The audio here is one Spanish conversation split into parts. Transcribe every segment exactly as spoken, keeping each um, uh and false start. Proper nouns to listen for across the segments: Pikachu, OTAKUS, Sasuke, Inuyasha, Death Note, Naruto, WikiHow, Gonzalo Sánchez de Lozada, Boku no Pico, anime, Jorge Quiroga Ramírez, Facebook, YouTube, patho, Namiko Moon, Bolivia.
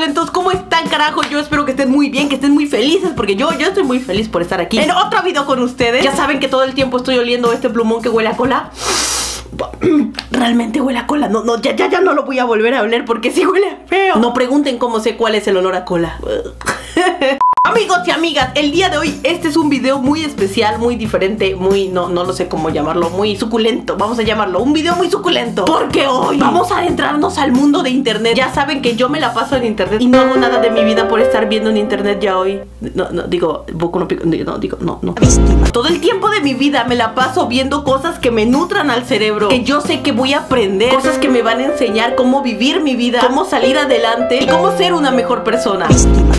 truculentos, ¿cómo están, carajo? Yo espero que estén muy bien, que estén muy felices, porque yo, yo estoy muy feliz por estar aquí en otro video con ustedes. Ya saben que todo el tiempo estoy oliendo este plumón que huele a cola. Realmente huele a cola. No, no, ya, ya, ya no lo voy a volver a oler porque sí huele feo. No pregunten cómo sé cuál es el olor a cola. Amigos y amigas, el día de hoy este es un video muy especial, muy diferente, muy, no, no lo sé cómo llamarlo, muy suculento, vamos a llamarlo, un video muy suculento, porque hoy vamos a adentrarnos al mundo de internet. Ya saben que yo me la paso en internet y no hago nada de mi vida por estar viendo en internet ya hoy. No, no, digo, Boku no Pico, no, digo, no, no. Todo el tiempo de mi vida me la paso viendo cosas que me nutran al cerebro, que yo sé que voy a aprender, cosas que me van a enseñar cómo vivir mi vida, cómo salir adelante y cómo ser una mejor persona.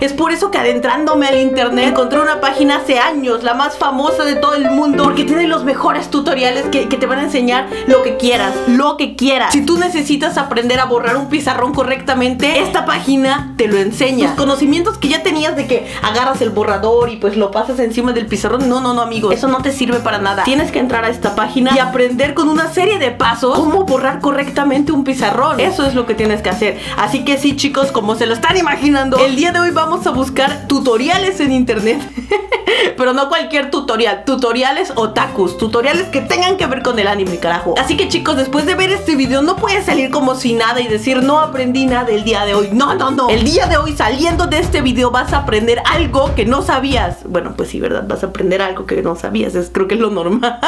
Es por eso que adentrando al internet encontré una página hace años, la más famosa de todo el mundo, porque tiene los mejores tutoriales que, que te van a enseñar lo que quieras, lo que quieras. Si tú necesitas aprender a borrar un pizarrón correctamente, esta página te lo enseña. Los conocimientos que ya tenías de que agarras el borrador y pues lo pasas encima del pizarrón, no, no, no, amigos, eso no te sirve para nada. Tienes que entrar a esta página y aprender con una serie de pasos cómo borrar correctamente un pizarrón. Eso es lo que tienes que hacer. Así que sí, chicos, como se lo están imaginando, el día de hoy vamos a buscar tutoriales Tutoriales en internet. Pero no cualquier tutorial, tutoriales otakus, tutoriales que tengan que ver con el anime, carajo. Así que, chicos, después de ver este video no puedes salir como si nada y decir no aprendí nada el día de hoy. No, no, no. El día de hoy, saliendo de este video, vas a aprender algo que no sabías. Bueno, pues sí, ¿verdad? Vas a aprender algo que no sabías, es, creo que es lo normal.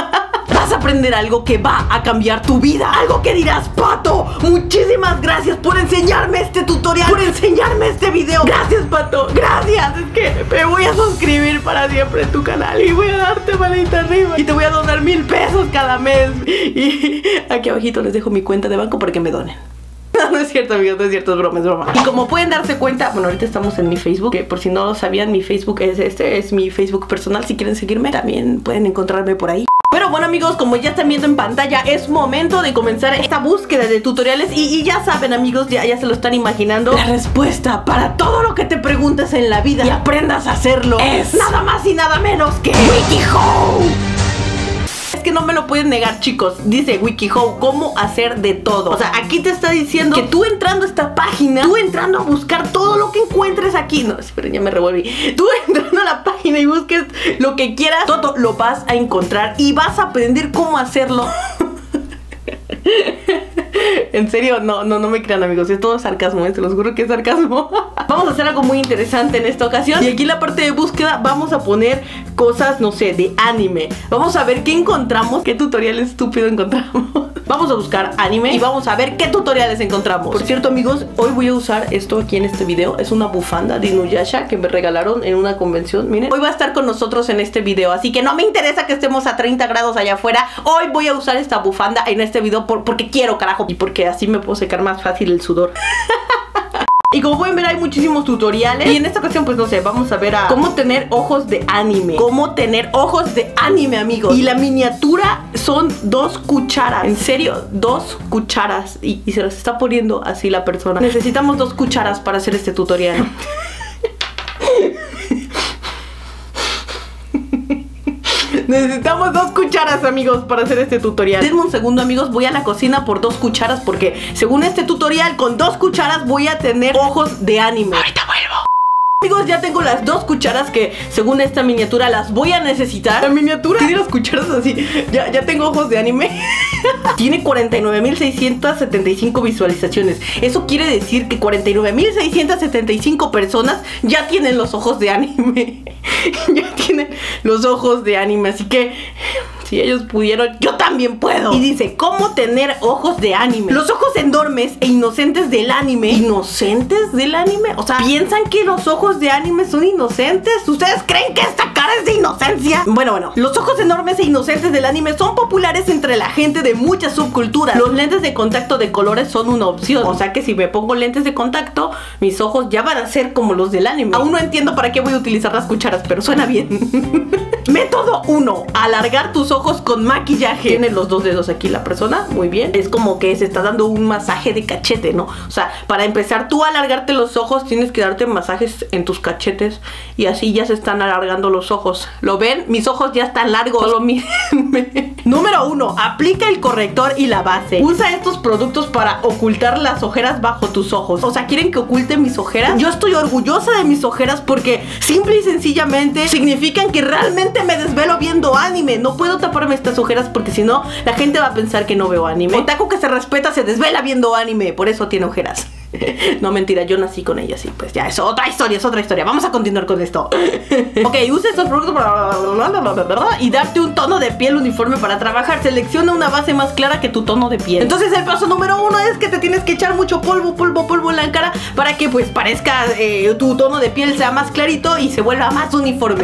Vas a aprender algo que va a cambiar tu vida. Algo que dirás, Pato, muchísimas gracias por enseñarme este tutorial, por enseñarme este video. Gracias, Pato, gracias. Es que me voy a suscribir para siempre en tu canal y voy a darte manita arriba y te voy a donar mil pesos cada mes. Y aquí abajito les dejo mi cuenta de banco para que me donen. No, no es cierto, amigos, no es cierto, es broma, es broma. Y como pueden darse cuenta, bueno, ahorita estamos en mi Facebook, que por si no lo sabían, mi Facebook es este, es mi Facebook personal. Si quieren seguirme, también pueden encontrarme por ahí. Pero bueno, amigos, como ya están viendo en pantalla, es momento de comenzar esta búsqueda de tutoriales. Y, y ya saben, amigos, ya, ya se lo están imaginando, la respuesta para todo lo que te preguntas en la vida y aprendas a hacerlo es nada más y nada menos que WikiHow. Que no me lo pueden negar, chicos. Dice WikiHow, cómo hacer de todo. O sea, aquí te está diciendo que tú entrando a esta página, tú entrando a buscar todo lo que encuentres aquí. No, esperen, ya me revolví. Tú entrando a la página y busques lo que quieras, todo lo vas a encontrar y vas a aprender cómo hacerlo. En serio, no, no, no me crean, amigos, es todo sarcasmo, ¿eh? Se los juro que es sarcasmo. Vamos a hacer algo muy interesante en esta ocasión. Y aquí en la parte de búsqueda vamos a poner cosas, no sé, de anime. Vamos a ver qué encontramos, qué tutorial estúpido encontramos. Vamos a buscar anime y vamos a ver qué tutoriales encontramos. Por cierto, amigos, hoy voy a usar esto aquí en este video. Es una bufanda de Inuyasha que me regalaron en una convención, miren. Hoy va a estar con nosotros en este video, así que no me interesa que estemos a treinta grados allá afuera. Hoy voy a usar esta bufanda en este video por, porque quiero, carajo. Y porque así me puedo secar más fácil el sudor. Y como pueden ver, hay muchísimos tutoriales. Y en esta ocasión, pues no sé, vamos a ver a cómo tener ojos de anime. Cómo tener ojos de anime, amigos. Y la miniatura son dos cucharas. En serio, dos cucharas. Y, y se las está poniendo así la persona. Necesitamos dos cucharas para hacer este tutorial. Necesitamos dos cucharas, amigos, para hacer este tutorial. Denme un segundo, amigos, voy a la cocina por dos cucharas porque según este tutorial, con dos cucharas voy a tener ojos de anime. Ahorita vuelvo. Amigos, ya tengo las dos cucharas que según esta miniatura las voy a necesitar. La miniatura tiene las cucharas así. Ya, ya tengo ojos de anime. Tiene cuarenta y nueve mil seiscientas setenta y cinco visualizaciones. Eso quiere decir que cuarenta y nueve mil seiscientas setenta y cinco personas ya tienen los ojos de anime. Ya tienen los ojos de anime. Así que si ellos pudieron, yo también puedo. Y dice, ¿cómo tener ojos de anime? Los ojos enormes e inocentes del anime. ¿Inocentes del anime? O sea, ¿piensan que los ojos de anime son inocentes? ¿Ustedes creen que esta cara es de inocencia? Bueno, bueno, los ojos enormes e inocentes del anime son populares entre la gente de muchas subculturas. Los lentes de contacto de colores son una opción. O sea que si me pongo lentes de contacto, mis ojos ya van a ser como los del anime. Aún no entiendo para qué voy a utilizar las cucharas, pero suena bien. Método uno. Alargar tus ojos ojos con maquillaje. Tiene los dos dedos aquí la persona, muy bien. Es como que se está dando un masaje de cachete, ¿no? O sea, para empezar tú a alargarte los ojos, tienes que darte masajes en tus cachetes. Y así ya se están alargando los ojos. ¿Lo ven? Mis ojos ya están largos, solo mírenme. Número uno, aplica el corrector y la base. Usa estos productos para ocultar las ojeras bajo tus ojos. O sea, ¿quieren que oculte mis ojeras? Yo estoy orgullosa de mis ojeras porque simple y sencillamente significan que realmente me desvelo viendo anime. No puedo taparme estas ojeras porque si no, la gente va a pensar que no veo anime. Otaku que se respeta se desvela viendo anime, por eso tiene ojeras. No, mentira, yo nací con ella, sí, pues ya, es otra historia, es otra historia. Vamos a continuar con esto. Ok, usa estos productos y darte un tono de piel uniforme para trabajar. Selecciona una base más clara que tu tono de piel. Entonces el paso número uno es que te tienes que echar mucho polvo, polvo, polvo en la cara para que pues parezca, eh, tu tono de piel sea más clarito y se vuelva más uniforme.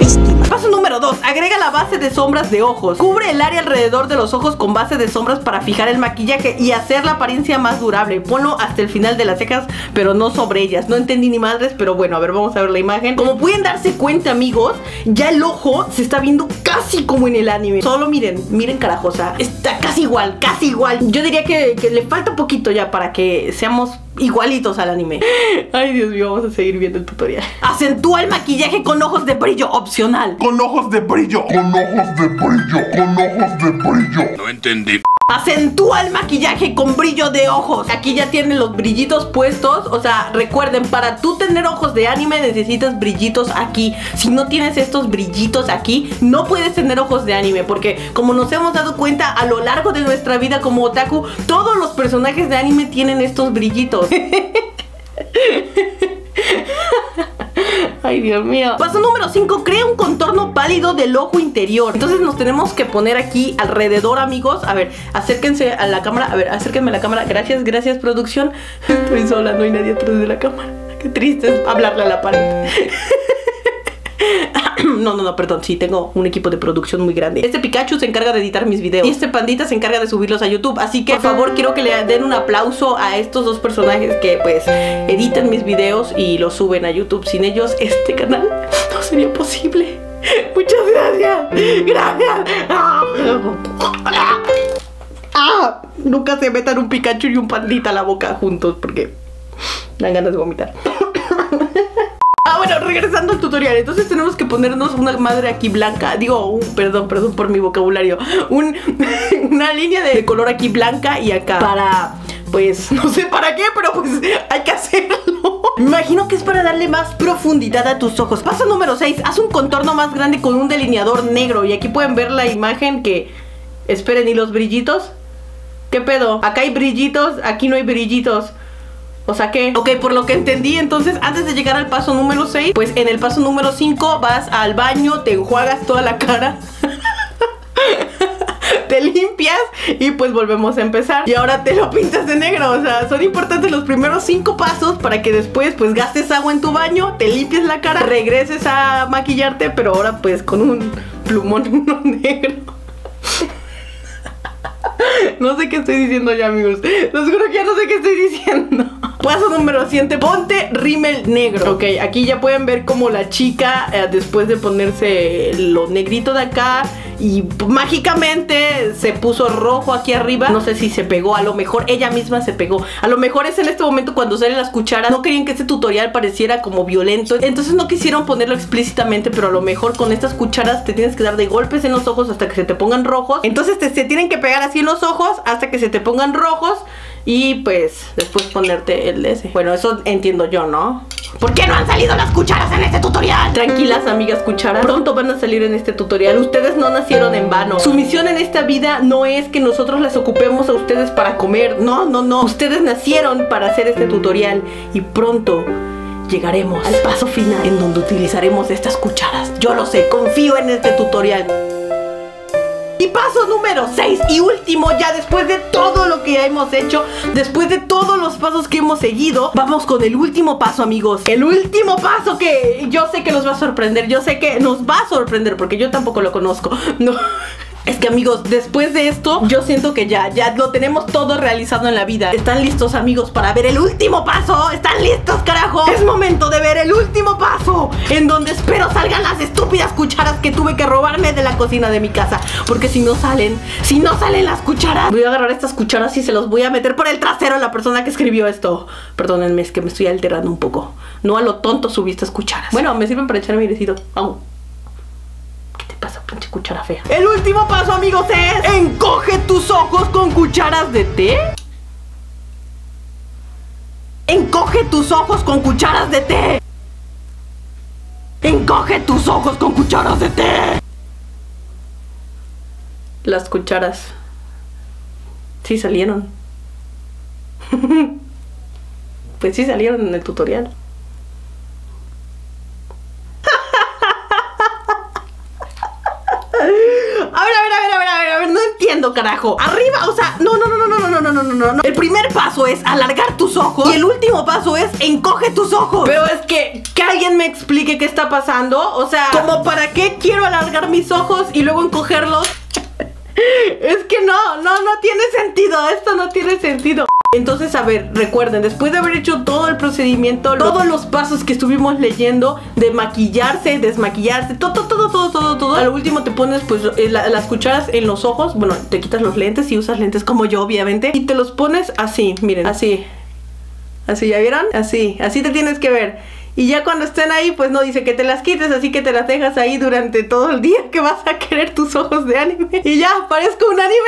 Paso número dos, agrega la base de sombras de ojos. Cubre el área alrededor de los ojos con base de sombras para fijar el maquillaje y hacer la apariencia más durable. Ponlo hasta el final de las cejas, pero no sobre ellas. No entendí ni madres, pero bueno, a ver, vamos a ver la imagen. Como pueden darse cuenta, amigos, ya el ojo se está viendo casi como en el anime. Solo miren, miren carajosa, está casi igual, casi igual. Yo diría que, que le falta poquito ya para que seamos igualitos al anime. Ay, Dios mío, vamos a seguir viendo el tutorial. Acentúa el maquillaje con ojos de brillo opcional. Con ojos de brillo, con ojos de brillo, con ojos de brillo. No entendí. Acentúa el maquillaje con brillo de ojos. Aquí ya tienen los brillitos puestos. O sea, recuerden, para tú tener ojos de anime necesitas brillitos aquí. Si no tienes estos brillitos aquí, no puedes tener ojos de anime, porque como nos hemos dado cuenta a lo largo de nuestra vida como otaku, todos los personajes de anime tienen estos brillitos. Ay, Dios mío. Paso número cinco, crea un contorno pálido del ojo interior. Entonces nos tenemos que poner aquí alrededor, amigos. A ver, acérquense a la cámara. A ver, acérquenme a la cámara. Gracias, gracias, producción. Estoy sola, no hay nadie atrás de la cámara. Qué triste es hablarle a la pared. No, no, no, perdón, sí, tengo un equipo de producción muy grande. Este Pikachu se encarga de editar mis videos y este pandita se encarga de subirlos a YouTube. Así que, por favor, quiero que le den un aplauso a estos dos personajes que, pues, editan mis videos y los suben a YouTube. Sin ellos, este canal no sería posible. Muchas gracias. Gracias. ¡Ah! Nunca se metan un Pikachu y un pandita a la boca juntos porque dan ganas de vomitar. Ah, bueno, regresando al tutorial, entonces tenemos que ponernos una madre aquí blanca. Digo, uh, perdón, perdón por mi vocabulario. Un, una línea de color aquí blanca y acá. Para, pues, no sé para qué, pero pues hay que hacerlo. Me imagino que es para darle más profundidad a tus ojos. Paso número seis, haz un contorno más grande con un delineador negro. Y aquí pueden ver la imagen que... Esperen, ¿y los brillitos? ¿Qué pedo? Acá hay brillitos, aquí no hay brillitos. O sea que, ok, por lo que entendí, entonces antes de llegar al paso número seis, pues en el paso número cinco vas al baño, te enjuagas toda la cara, te limpias y pues volvemos a empezar. Y ahora te lo pintas de negro. O sea, son importantes los primeros cinco pasos para que después pues gastes agua en tu baño, te limpies la cara, regreses a maquillarte, pero ahora pues con un plumón negro. No sé qué estoy diciendo ya, amigos. Los juro que ya no sé qué estoy diciendo. Paso número siete, ponte rímel negro. Ok, aquí ya pueden ver como la chica, eh, después de ponerse lo negrito de acá, y mágicamente se puso rojo aquí arriba. No sé si se pegó, a lo mejor ella misma se pegó. A lo mejor es en este momento cuando salen las cucharas. No querían que este tutorial pareciera como violento, entonces no quisieron ponerlo explícitamente, pero a lo mejor con estas cucharas te tienes que dar de golpes en los ojos hasta que se te pongan rojos. Entonces te, se tienen que pegar así en los ojos hasta que se te pongan rojos y pues después ponerte el ese. Bueno, eso entiendo yo, ¿no? ¿Por qué no han salido las cucharas en este tutorial? Tranquilas, amigas cucharas, pronto van a salir en este tutorial. Ustedes no nacieron en vano. Su misión en esta vida no es que nosotros las ocupemos a ustedes para comer. No, no, no. Ustedes nacieron para hacer este tutorial y pronto llegaremos al paso final en donde utilizaremos estas cucharas. Yo lo sé, confío en este tutorial. Y paso número seis y último, ya después de todo lo que hemos hecho, después de todos los pasos que hemos seguido, vamos con el último paso, amigos. El último paso que yo sé que nos va a sorprender, yo sé que nos va a sorprender porque yo tampoco lo conozco. No. Es que, amigos, después de esto yo siento que ya, ya lo tenemos todo realizado en la vida. ¿Están listos, amigos, para ver el último paso? ¿Están listos, carajo? Es momento de ver el último paso, en donde espero salgan las estúpidas cucharas que tuve que robarme de la cocina de mi casa, porque si no salen, si no salen las cucharas, voy a agarrar estas cucharas y se los voy a meter por el trasero a la persona que escribió esto. Perdónenme, es que me estoy alterando un poco. No a lo tonto subí estas cucharas. Bueno, me sirven para echar mi decido. Vamos. Pasa, pinche cuchara fea. El último paso, amigos, es encoge tus ojos con cucharas de té. Encoge tus ojos con cucharas de té. Encoge tus ojos con cucharas de té. Las cucharas sí salieron. Pues sí salieron en el tutorial. Carajo, arriba, o sea, no, no, no, no, no, no, no, no, no, no. El primer paso es alargar tus ojos y el último paso es encoge tus ojos. Pero es que, que alguien me explique qué está pasando. O sea, como para qué quiero alargar mis ojos y luego encogerlos. Es que no, no, no tiene sentido. Esto no tiene sentido. Entonces, a ver, recuerden, después de haber hecho todo el procedimiento, todos los pasos que estuvimos leyendo, de maquillarse, desmaquillarse, todo, todo, todo, todo, todo, al último te pones pues la, las cucharas en los ojos. Bueno, te quitas los lentes y usas lentes como yo, obviamente, y te los pones así, miren, así. Así, ¿ya vieron? Así, así te tienes que ver. Y ya cuando estén ahí, pues no dice que te las quites, así que te las dejas ahí durante todo el día que vas a querer tus ojos de anime. Y ya, parezco un anime.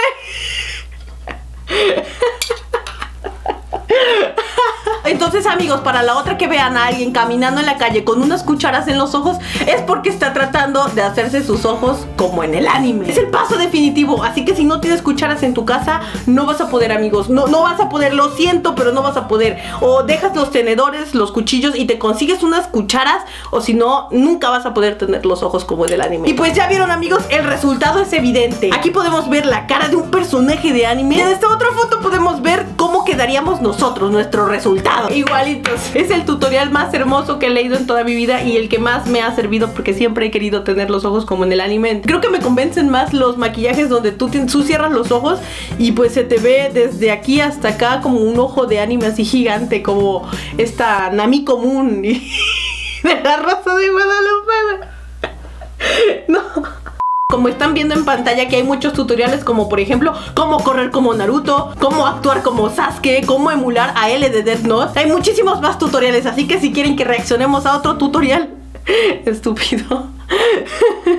Entonces, amigos, para la otra que vean a alguien caminando en la calle con unas cucharas en los ojos, es porque está tratando de hacerse sus ojos como en el anime. Es el paso definitivo, así que si no tienes cucharas en tu casa, no vas a poder, amigos. No, no vas a poder, lo siento, pero no vas a poder. O dejas los tenedores, los cuchillos y te consigues unas cucharas, o si no, nunca vas a poder tener los ojos como en el anime. Y pues ya vieron, amigos, el resultado es evidente. Aquí podemos ver la cara de un personaje de anime. Y en esta otra foto podemos ver cómo quedaríamos nosotros, nuestro resultado. Igualitos. Es el tutorial más hermoso que he leído en toda mi vida y el que más me ha servido, porque siempre he querido tener los ojos como en el anime. Creo que me convencen más los maquillajes donde tú, tú cierras los ojos y pues se te ve desde aquí hasta acá como un ojo de anime así gigante, como esta Namiko Moon de La Rosa de Guadalupe. No. Como están viendo en pantalla, que hay muchos tutoriales, como por ejemplo, cómo correr como Naruto, cómo actuar como Sasuke, cómo emular a L de Death Note. Hay muchísimos más tutoriales, así que si quieren que reaccionemos a otro tutorial estúpido,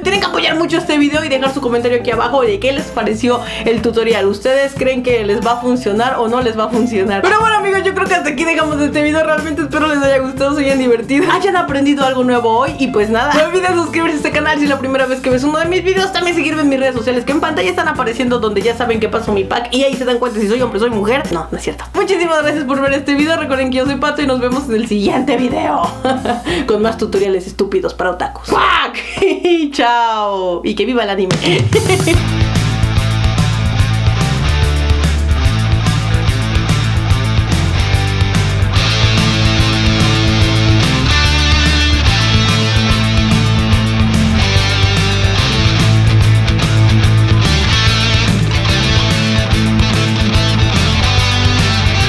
tienen que apoyar mucho este video y dejar su comentario aquí abajo de qué les pareció el tutorial. ¿Ustedes creen que les va a funcionar o no les va a funcionar? Pero bueno, amigos, yo creo que hasta aquí dejamos este video. Realmente espero les haya gustado, se hayan divertido, hayan aprendido algo nuevo hoy. Y pues nada, no olviden suscribirse a este canal si es la primera vez que ves uno de mis videos. También seguirme en mis redes sociales que en pantalla están apareciendo, donde ya saben que paso mi pack y ahí se dan cuenta si soy hombre o soy mujer. No, no es cierto. Muchísimas gracias por ver este video. Recuerden que yo soy Pato y nos vemos en el siguiente video con más tutoriales estúpidos para otakus. ¡Fuck! Chao. Y que viva el anime.